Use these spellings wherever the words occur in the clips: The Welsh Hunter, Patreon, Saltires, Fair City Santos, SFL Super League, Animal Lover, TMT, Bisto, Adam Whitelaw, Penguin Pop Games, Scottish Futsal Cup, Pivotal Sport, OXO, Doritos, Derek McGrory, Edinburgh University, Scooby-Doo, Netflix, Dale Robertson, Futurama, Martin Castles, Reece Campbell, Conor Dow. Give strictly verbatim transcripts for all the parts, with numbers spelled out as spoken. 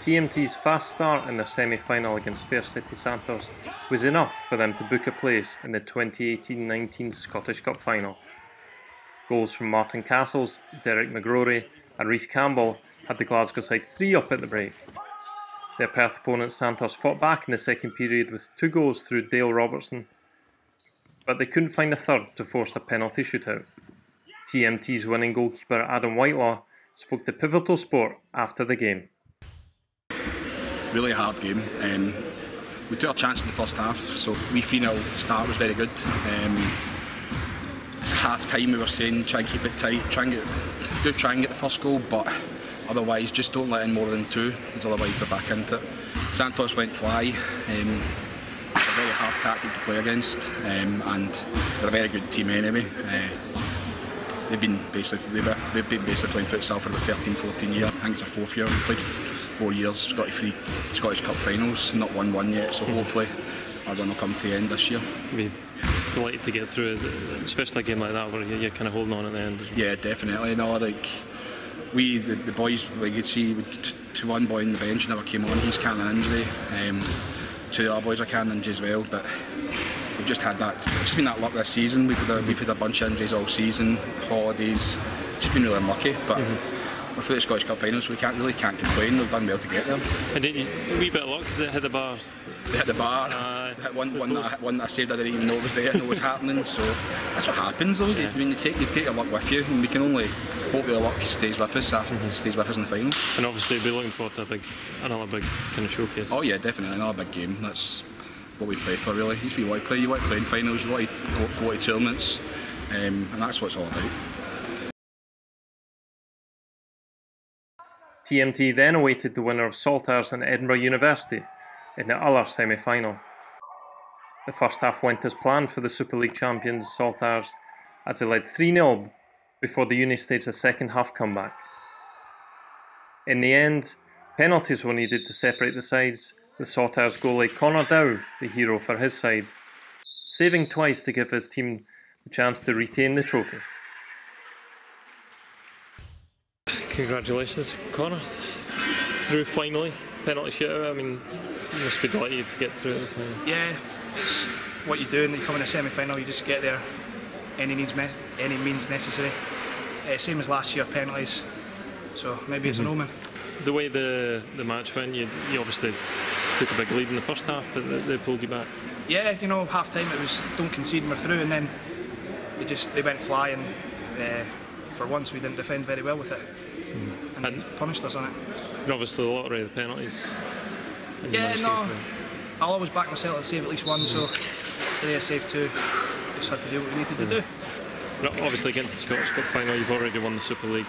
T M T's fast start in their semi-final against Fair City Santos was enough for them to book a place in the twenty eighteen nineteen Scottish Cup final. Goals from Martin Castles, Derek McGrory and Reece Campbell had the Glasgow side three up at the break. Their Perth opponent Santos fought back in the second period with two goals through Dale Robertson, but they couldn't find a third to force a penalty shootout. T M T's winning goalkeeper Adam Whitelaw spoke to Pivotal Sport after the game. Really hard game. Um, we took our chance in the first half, so we three nil start was very good. Um, half time we were saying try and keep it tight, try and get, do try and get the first goal, but otherwise just don't let in more than two, because otherwise they're back into it. Santos went fly. Um, it's a very hard tactic to play against, um, and they're a very good team anyway. Uh, They've been basically they've, they've been basically playing futsal for about thirteen, fourteen years. I think it's our fourth year. We've played four years, Scottish three Scottish Cup finals, not won one yet. So hopefully our run will come to the end this year. We're delighted to get through, especially a game like that where you're kind of holding on at the end. Yeah, definitely. No, like we the, the boys, like you'd see, to, to one boy on the bench never came on. He's carrying an injury. Um, two of the other boys are carrying an injury as well, but. We've just had that, it's just been that luck this season. We've had a, we've had a bunch of injuries all season, holidays, just been really unlucky. But mm-hmm. we're through the Scottish Cup finals, so we can't really can't complain. We've done well to get there. And did you, a wee bit of luck, they hit the bar. They hit the bar. Uh, hit one, one, that I, one that I saved, I didn't even know was there, I know was happening. So that's what happens, though. Yeah. I mean, you take you take your luck with you, and we can only hope your luck stays with us after mm-hmm. stays with us in the final. And obviously, we're looking forward to a big, another big kind of showcase. Oh yeah, definitely another big game. That's. What we play for, really. You want to play, you want to play in finals, you want to go to tournaments, um, and that's what it's all about. T M T then awaited the winner of Saltires and Edinburgh University in the other semi-final. The first half went as planned for the Super League champions Saltires, as they led three nil before the Uni staged a second half comeback. In the end, penalties were needed to separate the sides, with Saltires goalie Conor Dow the hero for his side, saving twice to give his team the chance to retain the trophy. Congratulations, Conor. Through finally, penalty shootout. I mean, you must be delighted to get through the final. Yeah, it's what you do when you come in a semi-final, you just get there any means, any means necessary. Uh, same as last year, penalties. So maybe mm-hmm. it's an omen. The way the the match went, you, you obviously took a big lead in the first half, but they, they pulled you back. Yeah, you know, half time it was don't concede and we're through, and then they just they went fly, and uh, for once we didn't defend very well with it, mm. and, and they punished us on it. And obviously the lottery, the penalties. Yeah, no, I'll always back myself to save at least one, mm. so today I saved two. Just had to do what we needed mm. to do. Well, obviously, getting to the Scottish Cup final, you've already won the Super League.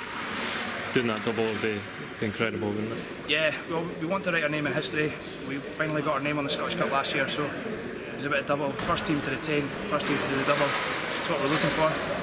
Doing that double would be incredible, wouldn't it? Yeah, well, we want to write our name in history. We finally got our name on the Scottish Cup last year, so it was a bit of double. First team to retain, first team to do the double. That's what we're looking for.